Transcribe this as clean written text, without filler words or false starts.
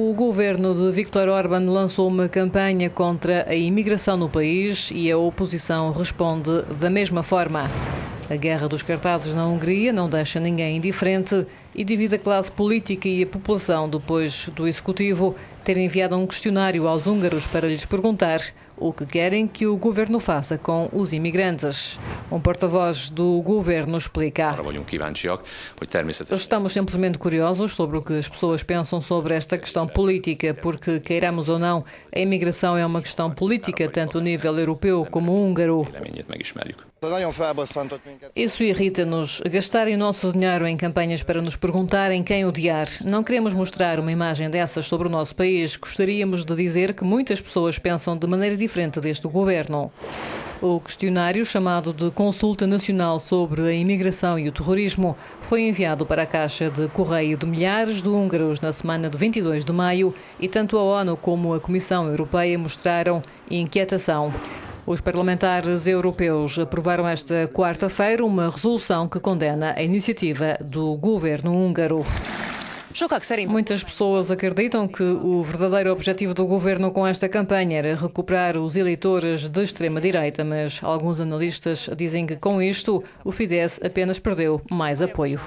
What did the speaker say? O governo de Viktor Orbán lançou uma campanha contra a imigração no país e a oposição responde da mesma forma. A guerra dos cartazes na Hungria não deixa ninguém indiferente e divide a classe política e a população depois do Executivo ter enviado um questionário aos húngaros para lhes perguntar o que querem que o governo faça com os imigrantes. Um porta-voz do governo explica: "Estamos simplesmente curiosos sobre o que as pessoas pensam sobre esta questão política, porque, queiramos ou não, a imigração é uma questão política, tanto a nível europeu como húngaro. Isso irrita-nos. Gastarem o nosso dinheiro em campanhas para nos perguntarem quem odiar. Não queremos mostrar uma imagem dessas sobre o nosso país. Gostaríamos de dizer que muitas pessoas pensam de maneira diferente deste governo." O questionário, chamado de Consulta Nacional sobre a Imigração e o Terrorismo, foi enviado para a caixa de correio de milhares de húngaros na semana de 22 de maio e tanto a ONU como a Comissão Europeia mostraram inquietação. Os parlamentares europeus aprovaram esta quarta-feira uma resolução que condena a iniciativa do governo húngaro. Muitas pessoas acreditam que o verdadeiro objetivo do governo com esta campanha era recuperar os eleitores de extrema-direita, mas alguns analistas dizem que com isto o Fidesz apenas perdeu mais apoio.